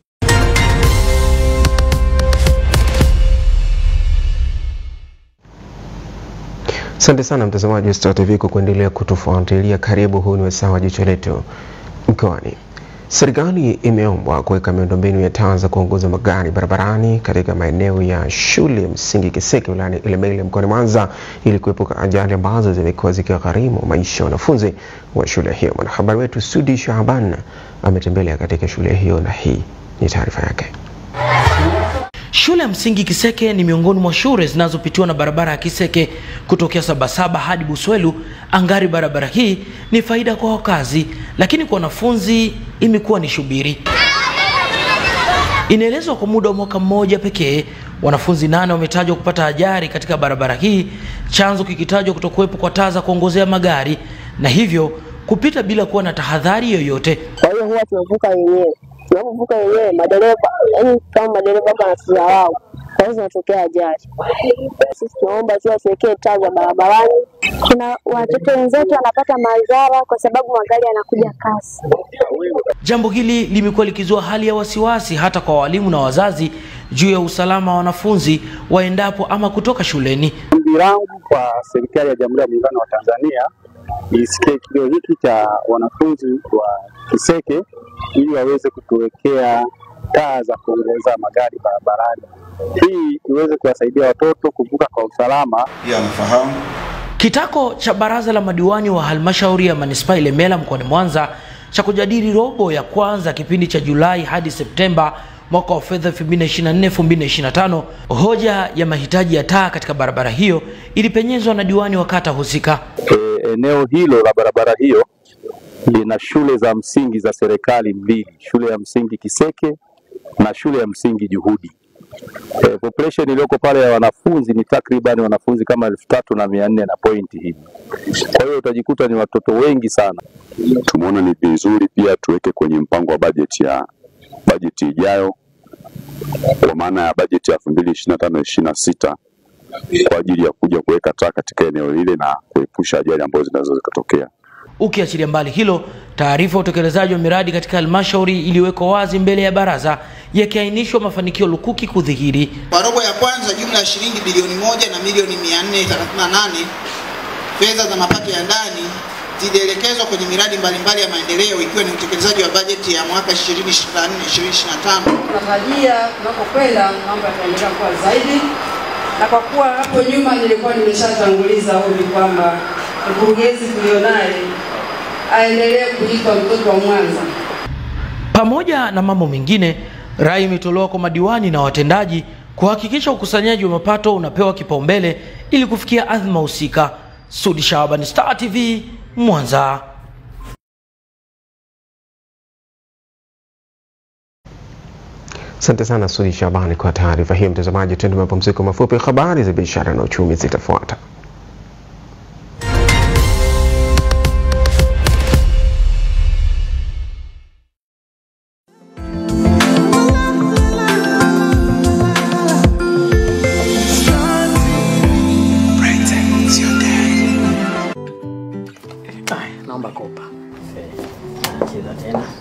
Asante sana mtazamaji wa Star T V kwa kuendelea kutufuatilia. Karibu, huu ni wasawa jicho letu mkoani. Serikali imeombwa kuweka miundombinu ya taa za kuongoza magari barabarani katika maeneo ya shule msingi Kiseke wilayani Ilemela mkoani Mwanza ili kuepuka ajali ambazo zimekuwa zikigharimu maisha ya wanafunzi wa shule hiyo. Mwanahabari wetu Sudi Shahaban ametembelea katika shule hiyo na hii ni taarifa yake. Shule ya msingi Kiseke ni miongoni mwa shule zinazopitiwa na barabara ya Kiseke kutokea Sabasaba hadi Buswelu. Angari barabara hii ni faida kwa wakazi, lakini kwa wanafunzi imekuwa ni shubiri. Inaelezwa kwa muda wa mwaka mmoja pekee wanafunzi nane wametajwa kupata ajali katika barabara hii, chanzo kikitajwa kutokuwepo kwa taa za kuongozea magari na hivyo kupita bila kuwa na tahadhari yoyote. Kwa hiyo huwa tunavuka yenyewe. Tunavuka yenyewe madereva, yani kama madereva bana sisi wao. Kwa hiyo zinatokea ajali. Sisi tunaomba tu asiwekee taa za barabarani. Kuna watoto wenzetu wanapata madhara kwa sababu magari yanakuja kasi. Jambo hili limekuwa likizua hali ya wasiwasi hata kwa walimu na wazazi juu ya usalama wa wanafunzi waendapo ama kutoka shuleni. ombi langu kwa serikali ya Jamhuri ya Muungano wa Tanzania isikie kilio hiki cha wanafunzi wa Kiseke ili waweze kutuwekea taa za kuongoza magari barabarani. Hii iweze kuwasaidia watoto kuvuka kwa usalama. Ya mfahamu. Kitako cha baraza la madiwani wa halmashauri ya manispaa Ilemela mkoani Mwanza cha kujadili robo ya kwanza kipindi cha Julai hadi Septemba mwaka wa fedha elfu mbili ishirini na nne elfu mbili ishirini na tano, hoja ya mahitaji ya taa katika barabara hiyo ilipenyezwa na diwani wa kata husika. E, eneo hilo la barabara hiyo lina shule za msingi za serikali mbili, shule ya msingi Kiseke na shule ya msingi Juhudi. E, population iliyoko pale ya wanafunzi ni takriban wanafunzi kama elfu tatu na mia nne na pointi hivi. Kwa hiyo utajikuta ni watoto wengi sana. Tumeona ni vizuri pia tuweke kwenye mpango wa bajeti ya bajeti ijayo, kwa maana ya bajeti ya elfu mbili ishirini na tano ishirini na sita, kwa ajili ya kuja kuweka taa katika eneo lile na kuepusha ajali ambazo zinaweza zikatokea. Ukiachilia mbali hilo, taarifa utekelezaji wa miradi katika halmashauri iliwekwa wazi mbele ya baraza, yakiainishwa mafanikio lukuki kudhihiri. Kwa robo ya kwanza, jumla ya shilingi bilioni moja na milioni mia nne thelathini na nane fedha za mapato ya ndani zilielekezwa kwenye miradi mbalimbali ya maendeleo, ikiwa ni utekelezaji wa bajeti ya mwaka ishirini ishirini na nne ishirini ishirini na tano. Tunatarajia tunapokwenda mambo yataendelea kwa zaidi, na kwa kuwa hapo nyuma nilikuwa nimeshatanguliza hivi kwamba mkurugenzi tulionaye aendelee kuitwa mtoto wa Mwanza. Pamoja na mambo mengine, rai imetolewa kwa madiwani na watendaji kuhakikisha ukusanyaji wa mapato unapewa kipaumbele ili kufikia azma husika. Sudi Shaban, Star T V, Mwanza. Asante sana Sudi Shaban kwa taarifa hii. Mtazamaji, twende mapumziko mafupi. Habari za biashara na uchumi zitafuata.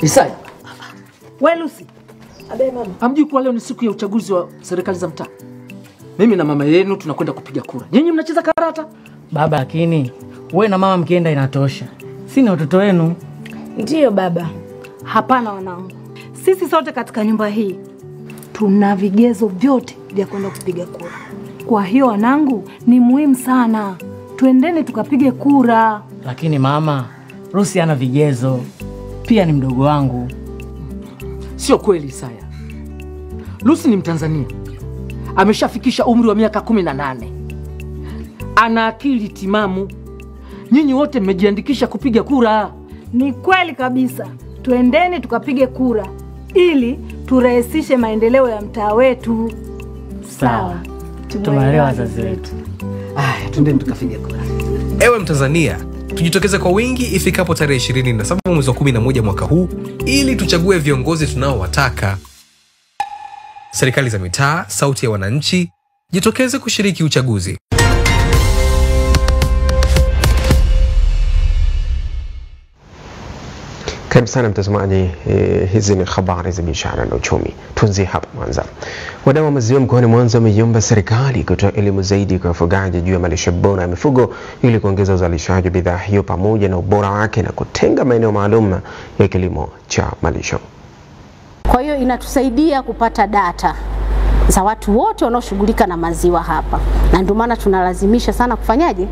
Isai. Wewe Lucy. Abe mama. Hamjui kwa leo ni siku ya uchaguzi wa serikali za mtaa. Mimi na mama yenu tunakwenda kupiga kura. Nyinyi mnacheza karata? Baba akini, wewe na mama mkienda inatosha. Sina watoto wenu. Ndiyo baba. Hapana wanangu. Sisi sote katika nyumba hii tuna vigezo vyote vya kwenda kupiga kura. Kwa hiyo wanangu, ni muhimu sana tuendeni tukapige kura. Lakini mama, Lucy ana vigezo. Pia ni mdogo wangu. Sio kweli Isaya. Lucy ni Mtanzania. Ameshafikisha umri wa miaka kumi na nane. Ana akili timamu. Nyinyi wote mmejiandikisha kupiga kura. Ni kweli kabisa. Tuendeni tukapige kura ili turahisishe maendeleo ya mtaa wetu. Sawa. Tumeelewa wazazi wetu. Aya, tuendeni tukapige kura. Ewe Mtanzania, tujitokeze kwa wingi ifikapo tarehe ishirini na saba mwezi wa kumi na moja mwaka huu ili tuchague viongozi tunaowataka. Serikali za mitaa, sauti ya wananchi, jitokeze kushiriki uchaguzi. Karibu sana mtazamaji, eh, hizi ni habari za biashara na uchumi. Tuanze hapa Mwanza. Wadau wa maziwa mkoani Mwanza wameiomba serikali kutoa elimu zaidi kwa wafugaji juu ya malisho bora ya mifugo ili kuongeza uzalishaji wa bidhaa hiyo pamoja na ubora wake na kutenga maeneo maalum ya kilimo cha malisho. Kwa hiyo inatusaidia kupata data za watu wote wanaoshughulika na maziwa hapa. Na ndio maana tunalazimisha sana kufanyaje?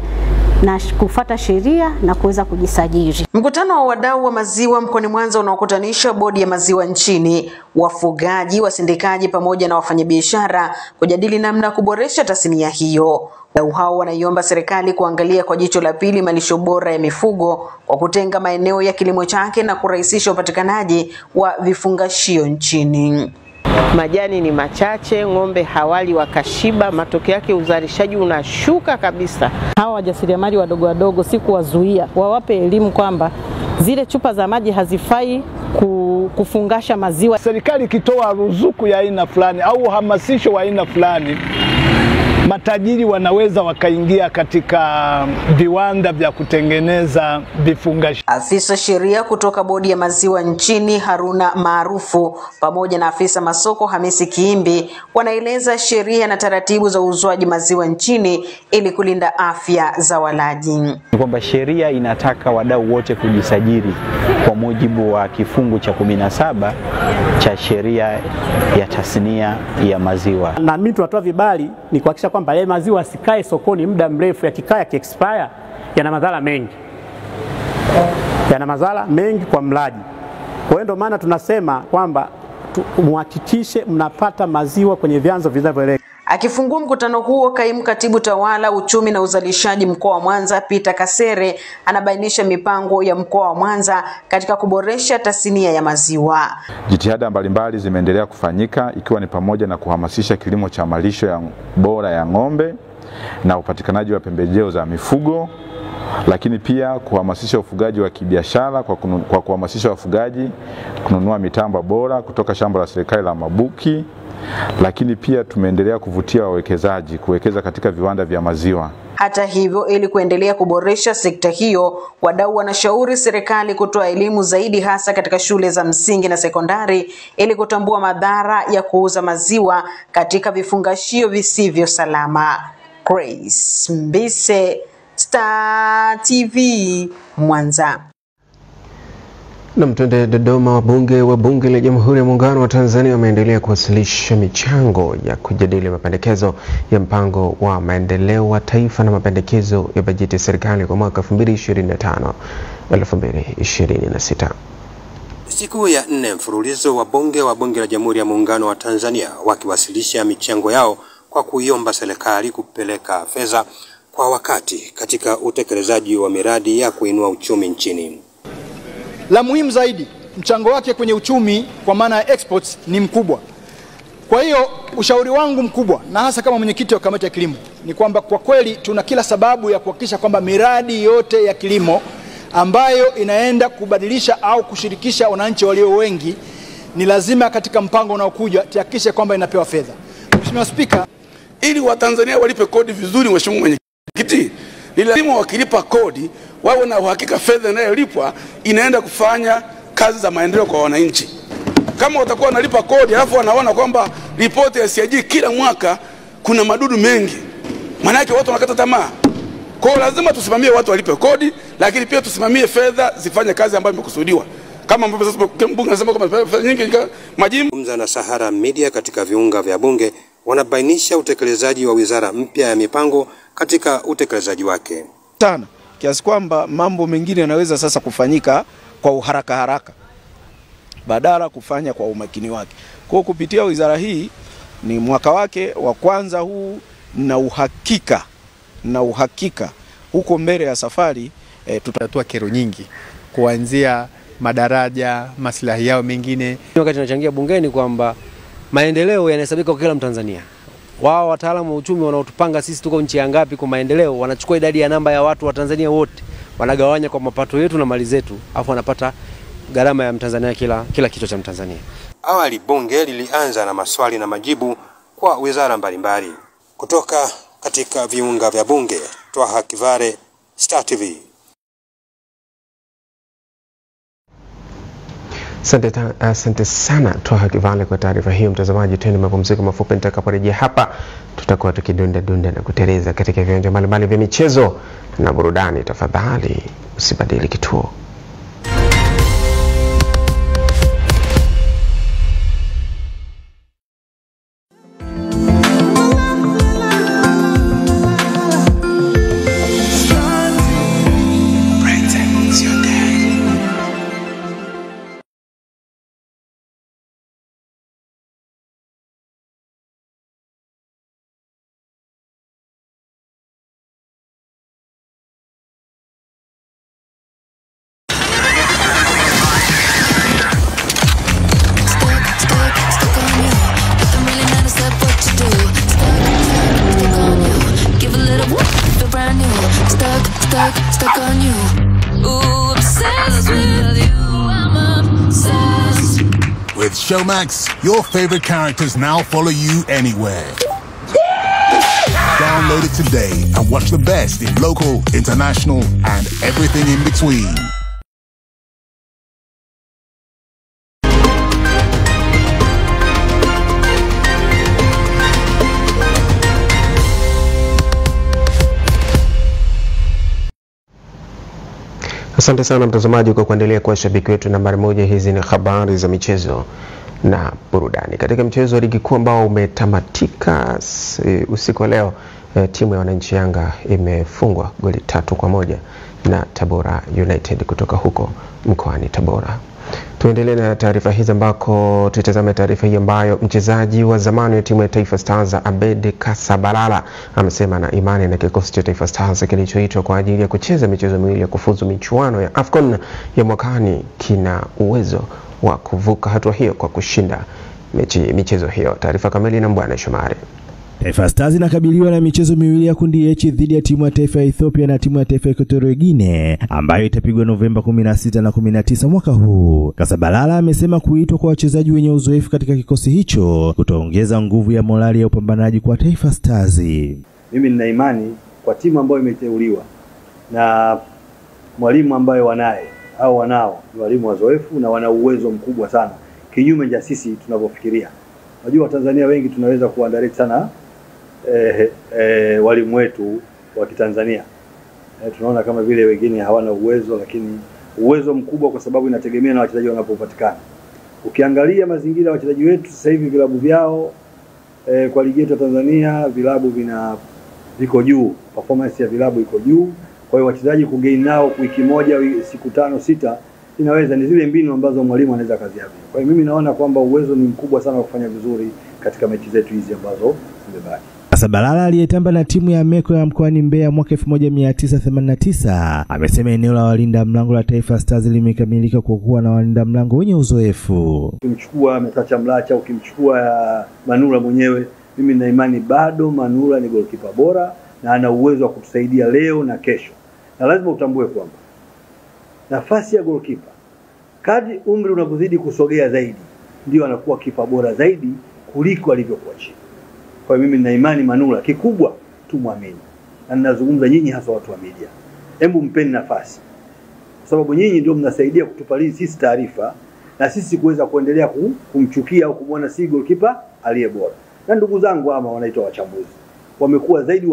Na kufuata sheria na kuweza kujisajili. Mkutano wa wadau wa maziwa mkoani Mwanza unaokutanisha bodi ya maziwa nchini, wafugaji, wasindikaji pamoja na wafanyabiashara kujadili namna kuboresha tasnia hiyo. Wadau hao wanaiomba serikali kuangalia kwa jicho la pili malisho bora ya mifugo kwa kutenga maeneo ya kilimo chake na kurahisisha upatikanaji wa vifungashio nchini. Majani ni machache, ng'ombe hawali wakashiba, matokeo yake uzalishaji unashuka kabisa. Hawa wajasiriamali wadogo wadogo si kuwazuia, wawape elimu kwamba zile chupa za maji hazifai kufungasha maziwa. Serikali ikitoa ruzuku ya aina fulani au hamasisho wa aina fulani, matajiri wanaweza wakaingia katika viwanda vya kutengeneza vifungashi. Afisa sheria kutoka bodi ya maziwa nchini Haruna Maarufu pamoja na afisa masoko Hamisi Kiimbi wanaeleza sheria na taratibu za uuzwaji maziwa nchini ili kulinda afya za walaji. Kwamba sheria inataka wadau wote kujisajili kwa mujibu wa kifungu cha kumi na saba cha sheria ya tasnia ya maziwa. Na mimi tunatoa vibali ni kuhakikisha kwamba yale maziwa sikae sokoni muda mrefu, yakikaa yakiexpire yana madhara mengi. Yana madhara mengi kwa mlaji. Kwa hiyo ndio maana tunasema kwamba muhakikishe mnapata maziwa kwenye vyanzo vinavyoeleweka. Akifungua mkutano huo, kaimu katibu tawala uchumi na uzalishaji mkoa wa Mwanza Peter Kasere anabainisha mipango ya mkoa wa Mwanza katika kuboresha tasnia ya maziwa. Jitihada mbalimbali zimeendelea kufanyika ikiwa ni pamoja na kuhamasisha kilimo cha malisho ya bora ya ng'ombe na upatikanaji wa pembejeo za mifugo, lakini pia kuhamasisha ufugaji wa kibiashara kwa, kunu, kwa kuhamasisha wafugaji kununua mitamba bora kutoka shamba la serikali la Mabuki. Lakini pia tumeendelea kuvutia wawekezaji kuwekeza katika viwanda vya maziwa. Hata hivyo, ili kuendelea kuboresha sekta hiyo, wadau wanashauri serikali kutoa elimu zaidi hasa katika shule za msingi na sekondari ili kutambua madhara ya kuuza maziwa katika vifungashio visivyo salama. Grace Mbise, Star T V, Mwanza. Na mtende Dodoma, wabunge wa bunge la Jamhuri ya Muungano wa Tanzania wameendelea kuwasilisha michango ya kujadili mapendekezo ya mpango wa maendeleo wa taifa na mapendekezo ya bajeti ya serikali kwa mwaka elfu mbili ishirini na tano elfu mbili ishirini na sita. Siku ya nne mfululizo wa bunge wa bunge la Jamhuri ya Muungano wa Tanzania wakiwasilisha michango yao kwa kuiomba serikali kupeleka fedha kwa wakati katika utekelezaji wa miradi ya kuinua uchumi nchini. La muhimu zaidi, mchango wake kwenye uchumi kwa maana ya exports ni mkubwa. Kwa hiyo ushauri wangu mkubwa, na hasa kama mwenyekiti wa kamati ya kilimo, ni kwamba kwa kweli tuna kila sababu ya kuhakikisha kwamba miradi yote ya kilimo ambayo inaenda kubadilisha au kushirikisha wananchi walio wengi ni lazima katika mpango unaokuja tuhakikishe kwamba inapewa fedha. Mheshimiwa Spika, ili Watanzania walipe kodi vizuri, mheshimiwa mwenyekiti, ni lazima wakilipa kodi wawe na uhakika fedha inayolipwa inaenda kufanya kazi za maendeleo kwa wananchi. Kama watakuwa wanalipa kodi alafu wanaona kwamba ripoti ya C A G kila mwaka kuna madudu mengi, maana yake watu wanakata tamaa. Kwa hiyo lazima tusimamie watu walipe kodi, lakini pia tusimamie fedha zifanye kazi ambayo imekusudiwa. Kama mbona sasa bunge nasema kwamba fedha nyingi majimbo. Mzana Sahara Media katika viunga vya bunge wanabainisha utekelezaji wa wizara mpya ya mipango katika utekelezaji wake. Sana kiasi kwamba mambo mengine yanaweza sasa kufanyika kwa uharaka haraka badala kufanya kwa umakini wake. Kwa kupitia wizara hii ni mwaka wake wa kwanza huu, na uhakika na uhakika huko mbele ya safari e, tutatatua kero nyingi kuanzia madaraja, maslahi yao mengine. Wakati tunachangia bungeni kwamba maendeleo yanahesabika kwa kila Mtanzania. Wao wataalamu wa uchumi wanaotupanga sisi tuko nchi ya ngapi kwa maendeleo, wanachukua idadi ya namba ya watu wa Tanzania wote, wanagawanya kwa mapato yetu na mali zetu, afu wanapata gharama ya Mtanzania kila kila kichwa cha Mtanzania. Awali bunge lilianza na maswali na majibu kwa wizara mbalimbali. Kutoka katika viunga vya bunge, Twaha Kivare, Star T V. Asante, asante sana Toha Kivale kwa taarifa hiyo. Mtazamaji, twende mapumziko mafupi. Nitakaporejea hapa tutakuwa tukidunda dunda na kuteleza katika viwanja mbalimbali vya michezo na burudani. Tafadhali usibadili kituo. Showmax, your favorite characters now follow you anywhere. Yeah! Download it today and watch the best in local, international, and everything in between. Asante sana mtazamaji kwa kuendelea kuwa shabiki wetu nambari moja. Hizi ni habari za michezo na burudani. Katika mchezo wa ligi kuu ambao umetamatika usiku wa leo, timu ya Wananchi Yanga imefungwa goli tatu kwa moja na Tabora United kutoka huko mkoani Tabora. Tuendelee na taarifa hizi ambako tutazame taarifa hii ambayo mchezaji wa zamani wa timu ya Taifa Stars Abedi Kasabalala amesema na imani na kikosi cha Taifa Stars kilichoitwa kwa ajili ya kucheza michezo miwili ya kufuzu michuano ya Afcon ya mwakani kina uwezo wa kuvuka hatua hiyo kwa kushinda mechi, michezo hiyo. Taarifa kamili na Mbwana Shomari. Taifa Stars inakabiliwa na michezo miwili ya kundi H dhidi ya timu ya taifa ya Ethiopia na timu ya taifa ya Equatorial Guinea ambayo itapigwa Novemba kumi na sita na kumi na tisa mwaka huu. Kasabalala amesema kuitwa kwa wachezaji wenye uzoefu katika kikosi hicho kutaongeza nguvu ya morali ya upambanaji kwa Taifa Stars. Mimi nina imani kwa timu ambayo imeteuliwa na mwalimu ambaye wanaye au wanao ni walimu wazoefu na wana uwezo mkubwa sana, kinyume cha sisi tunavyofikiria. Najua Tanzania wengi tunaweza kuandalia sana Eh, eh, walimu wetu wa Kitanzania. Eh, tunaona kama vile wengine hawana uwezo, lakini uwezo mkubwa kwa sababu inategemea na wachezaji wanapopatikana. Ukiangalia mazingira ya wachezaji wetu sasa hivi vilabu vyao eh, kwa ligi yetu Tanzania vilabu vina viko juu, performance ya vilabu iko juu. Kwa hiyo wachezaji kugain nao wiki moja, siku tano sita inaweza ni zile mbinu ambazo mwalimu anaweza kazi yake. Kwa hiyo mimi naona kwamba uwezo ni mkubwa sana wa kufanya vizuri katika mechi zetu hizi ambazo zimebaki. Kasabalala aliyetamba na timu ya Meko ya mkoani Mbeya mwaka elfu moja mia tisa themanini na tisa amesema eneo la walinda mlango la Taifa Stars limekamilika kwa kuwa na walinda mlango wenye uzoefu. Ukimchukua Metacha Mlacha, ukimchukua Manula mwenyewe, mimi na imani bado Manula ni goalkeeper bora na ana uwezo wa kutusaidia leo na kesho. Na lazima utambue kwamba nafasi ya goalkeeper kadri umri unapozidi kusogea zaidi ndio anakuwa kipa bora zaidi kuliko alivyokuwa chini. Kwa mimi na imani Manula, kikubwa tumwamini. Na ninazungumza nyinyi hasa watu wa media, hebu mpeni nafasi, kwa sababu nyinyi ndio mnasaidia kutupaliza sisi taarifa na sisi kuweza kuendelea kumchukia au kumwona si goalkeeper aliye bora. Na ndugu zangu ama wanaitwa wachambuzi wamekuwa zaidi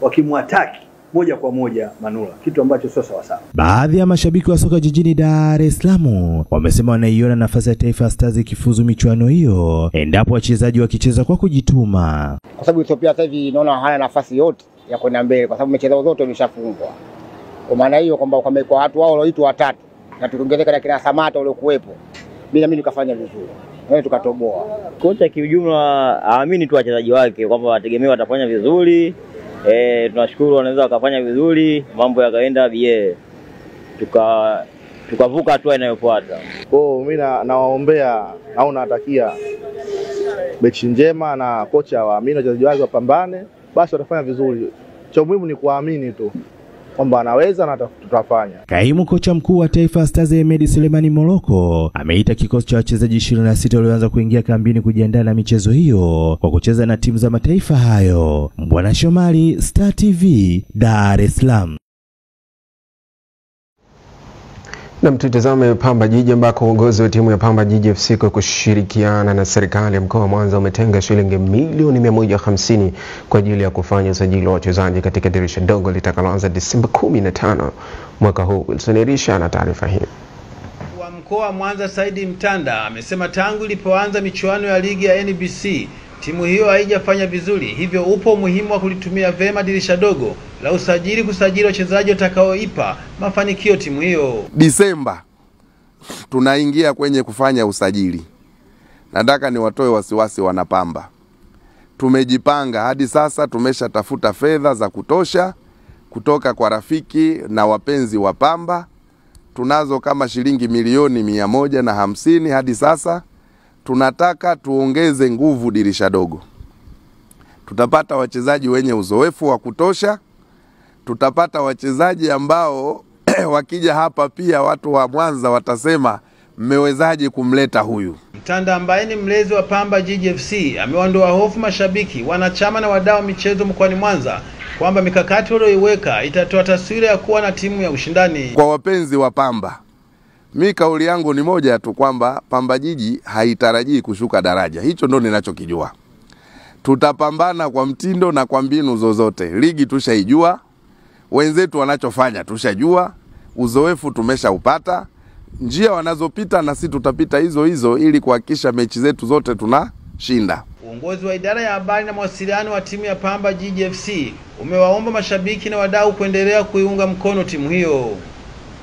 wakimwataki moja kwa moja Manula, kitu ambacho sio sawa sawa. Baadhi ya mashabiki wa soka jijini Dar es Salaam wamesema wanaiona nafasi ya Taifa Stars ikifuzu michuano hiyo endapo wachezaji wakicheza kwa kujituma. Kwa sababu Ethiopia sasa hivi naona hana nafasi yote ya kwenda mbele kwa sababu michezo zote imeshafungwa. Kwa maana hiyo kwamba kwa kwa watu wao walioitwa watatu na tukiongezeka na kina Samata waliokuepo, mimi na mimi nikafanya vizuri. Wewe tukatoboa. Kocha kiujumla aamini tu wachezaji wake kwamba wategemewa watafanya vizuri. Eh, tunashukuru wanaweza wakafanya vizuri, mambo yakaenda bie tuka tukavuka hatua inayofuata. Kwa mimi na nawaombea au natakia mechi njema na kocha waamini wachezaji wao wapambane, basi watafanya vizuri. Cha muhimu ni kuamini tu kwamba anaweza na tutafanya. Kaimu kocha mkuu wa Taifa Stars Ahmed Sulemani Moroko ameita kikosi cha wachezaji ishirini na sita walioanza kuingia kambini kujiandaa na michezo hiyo kwa kucheza na timu za mataifa hayo. Mbwana Shomari, Star T V, Dar es Salaam. Na mtutazame Pamba Jiji ambako uongozi wa timu ya Pamba Jiji F C kwa kushirikiana na serikali ya mkoa wa Mwanza umetenga shilingi milioni mia moja hamsini kwa ajili ya kufanya usajili wa wachezaji katika dirisha dogo litakaloanza Disemba kumi na tano mwaka huu. Wilson Erisha ana taarifa hii. Wa mkoa wa Mwanza Saidi Mtanda amesema tangu ilipoanza michuano ya ligi ya N B C timu hiyo haijafanya vizuri, hivyo upo muhimu wa kulitumia vema dirisha dogo la usajili kusajili wachezaji watakaoipa mafanikio timu hiyo. Disemba tunaingia kwenye kufanya usajili. Nataka niwatoe wasiwasi wanapamba. Tumejipanga hadi sasa, tumeshatafuta fedha za kutosha kutoka kwa rafiki na wapenzi wa Pamba. Tunazo kama shilingi milioni mia moja hamsini hadi sasa. Tunataka tuongeze nguvu dirisha dogo. Tutapata wachezaji wenye uzoefu wa kutosha. Tutapata wachezaji ambao wakija hapa pia watu wa Mwanza watasema mmewezaje kumleta huyu. Mtanda ambaye ni mlezi wa Pamba Jiji F C ameondoa hofu mashabiki, wanachama na wadau michezo mkoani Mwanza kwamba mikakati walioiweka itatoa taswira ya kuwa na timu ya ushindani. Kwa wapenzi wa Pamba, mimi kauli yangu ni moja tu, kwamba Pamba Jiji haitarajii kushuka daraja. Hicho ndo ninachokijua. Tutapambana kwa mtindo na kwa mbinu zozote. Ligi tushaijua, wenzetu wanachofanya tushajua, uzoefu tumeshaupata, njia wanazopita na sisi tutapita hizo hizo ili kuhakikisha mechi zetu zote tunashinda. Uongozi wa idara ya habari na mawasiliano wa timu ya Pamba Jiji F C umewaomba mashabiki na wadau kuendelea kuiunga mkono timu hiyo.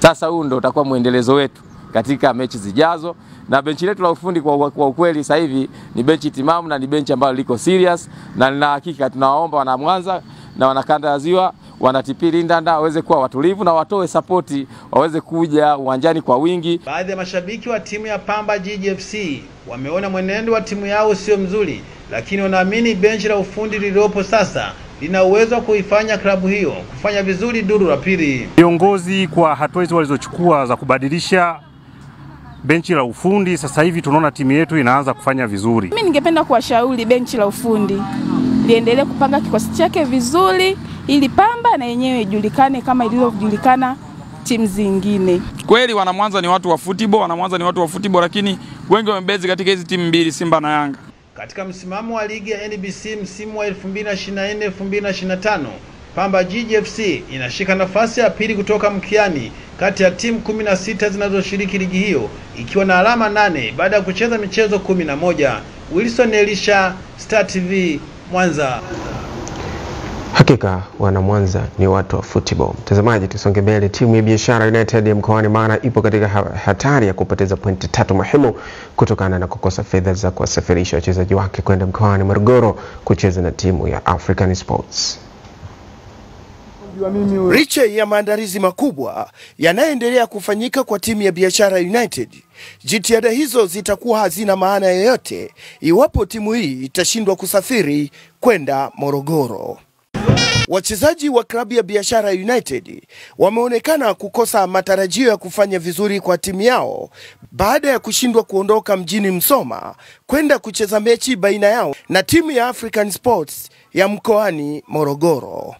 Sasa huu ndio utakuwa muendelezo wetu katika mechi zijazo, na benchi letu la ufundi kwa, kwa ukweli sasa hivi ni benchi timamu na ni benchi ambalo liko serious, na nina hakika tunawaomba wana Mwanza na wanakanda ya Ziwa, wanatipiri ndanda waweze kuwa watulivu na watoe sapoti, waweze kuja uwanjani kwa wingi. Baadhi ya mashabiki wa timu ya Pamba Jiji F C wameona mwenendo wa timu yao sio mzuri, lakini wanaamini benchi la ufundi lililopo sasa lina uwezo wa kuifanya klabu hiyo kufanya vizuri duru la pili. Viongozi kwa hatua hizo walizochukua za kubadilisha benchi la ufundi, sasa hivi tunaona timu yetu inaanza kufanya vizuri. Mimi ningependa kuwashauri benchi la ufundi liendelee kupanga kikosi chake vizuri ili Pamba na yenyewe ijulikane kama ilivyojulikana timu zingine. Kweli wana Mwanza ni watu wa football, wana Mwanza ni watu wa football, lakini wengi wamebezi katika hizi timu mbili, Simba na Yanga. Katika msimamo wa ligi ya N B C msimu wa elfu mbili ishirini na nne elfu mbili ishirini na tano, Pamba Jiji F C inashika nafasi ya pili kutoka mkiani kati ya timu kumi na sita zinazoshiriki ligi hiyo, ikiwa na alama nane baada ya kucheza michezo kumi na moja. Wilson Elisha, Star T V, Mwanza. Hakika wana Mwanza ni watu wa football. Mtazamaji, tusonge mbele. Timu ya Biashara United mkoani Mara ipo katika hatari ya kupoteza pointi tatu muhimu kutokana na kukosa fedha za kuwasafirisha wachezaji wake kwenda mkoani Morogoro kucheza na timu ya African Sports. Licha ya maandalizi makubwa yanayoendelea kufanyika kwa timu ya Biashara United, jitihada hizo zitakuwa hazina maana yoyote iwapo timu hii itashindwa kusafiri kwenda Morogoro. Wachezaji wa klabu ya Biashara United wameonekana kukosa matarajio ya kufanya vizuri kwa timu yao baada ya kushindwa kuondoka mjini Msoma kwenda kucheza mechi baina yao na timu ya African Sports ya mkoani Morogoro.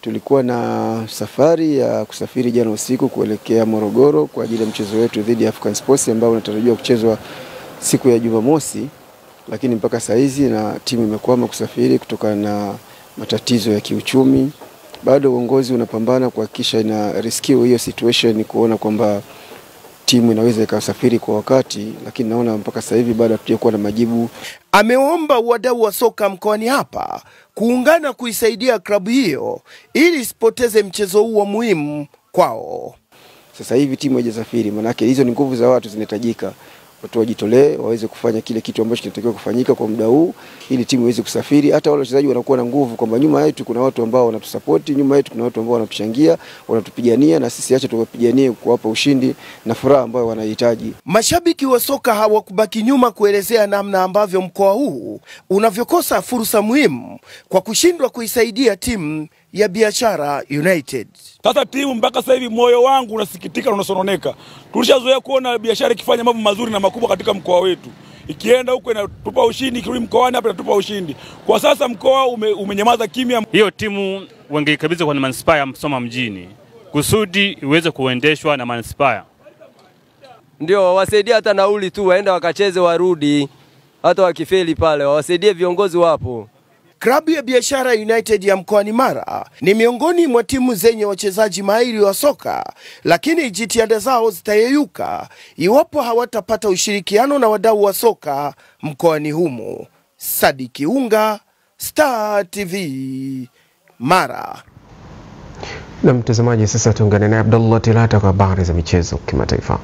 Tulikuwa na safari ya kusafiri jana usiku kuelekea Morogoro kwa ajili ya mchezo wetu dhidi ya African Sports ambao unatarajiwa kuchezwa siku ya Jumamosi, lakini mpaka saa hizi na timu imekwama kusafiri kutokana na matatizo ya kiuchumi. Bado uongozi unapambana kuhakikisha ina rescue hiyo situation, kuona kwamba timu inaweza ikasafiri kwa wakati, lakini naona mpaka sasa hivi bado hatujakuwa na majibu. Ameomba wadau wa soka mkoani hapa kuungana kuisaidia klabu hiyo ili isipoteze mchezo huo muhimu kwao. Sasa hivi timu haijasafiri, maana yake hizo ni nguvu za watu zinahitajika. Watu wajitolee waweze kufanya kile kitu ambacho kinatakiwa kufanyika kwa muda huu ili timu iweze kusafiri. Hata wale wachezaji wanakuwa na nguvu kwamba nyuma yetu kuna watu ambao wanatusupport, nyuma yetu kuna watu ambao wanatushangia, wanatupigania, na sisi acha tuwapiganie kuwapa ushindi na furaha ambayo wanahitaji. Mashabiki wa soka hawakubaki nyuma kuelezea namna ambavyo mkoa huu unavyokosa fursa muhimu kwa kushindwa kuisaidia timu ya Biashara United. Sasa timu mpaka sasa hivi moyo wangu unasikitika na unasononeka. Tulishazoea kuona Biashara ikifanya mambo mazuri na makubwa katika mkoa wetu. Ikienda huko inatupa ushindi, ikirudi mkoani hapa inatupa ushindi. Kwa sasa mkoa ume, umenyamaza kimya. Hiyo timu wangeikabidhi kwa manispaa ya Msoma mjini kusudi iweze kuendeshwa na manispaa. Ndio wasaidie hata nauli tu, waenda wakacheze warudi, hata wakifeli pale wasaidie viongozi wapo. Klabu ya Biashara United ya mkoani Mara ni miongoni mwa timu zenye wachezaji mahiri wa soka, lakini jitihada zao zitayeyuka iwapo hawatapata ushirikiano na wadau wa soka mkoani humo. Sadiki Unga, Star T V, Mara. Na mtazamaji, sasa tuungane na Abdullah Tilata kwa habari za michezo kimataifa.